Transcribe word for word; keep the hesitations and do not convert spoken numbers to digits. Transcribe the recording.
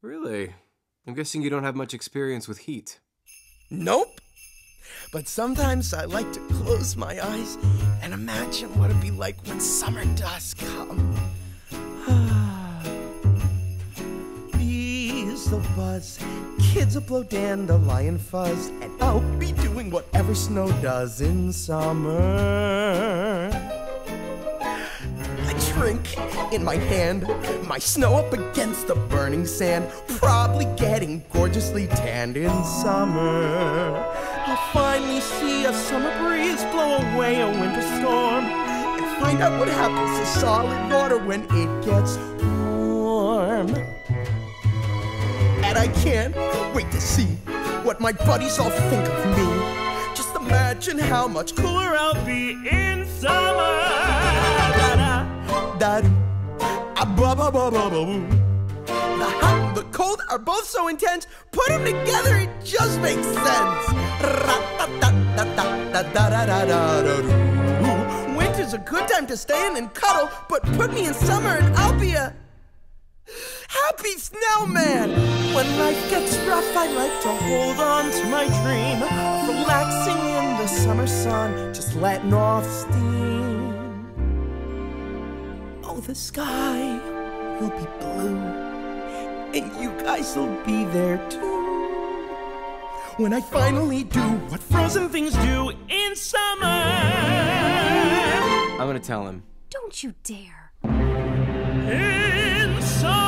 Really? I'm guessing you don't have much experience with heat. Nope. But sometimes I like to close my eyes and imagine what it'd be like when summer does come. Bees will buzz, kids will blow dandelion fuzz, and I'll be doing whatever snow does in summer. A drink in my hand, my snow up against the burning sand, probably getting gorgeously tanned in summer. I'll finally see a summer breeze blow away a winter storm, and find out what happens to solid water when it gets warm. And I can't wait to see what my buddies all think of me. Just imagine how much cooler I'll be in summer. The hot and the cold are both so intense, put them together, it just makes sense. Winter's a good time to stay in and cuddle, but put me in summer and I'll be a happy snowman. When life gets rough, I like to hold on to my dream, relaxing in the summer sun, just letting off steam. Oh, the sky will be blue, and you guys will be there too. When I finally do what frozen things do in summer. I'm gonna tell him. Don't you dare. In summer.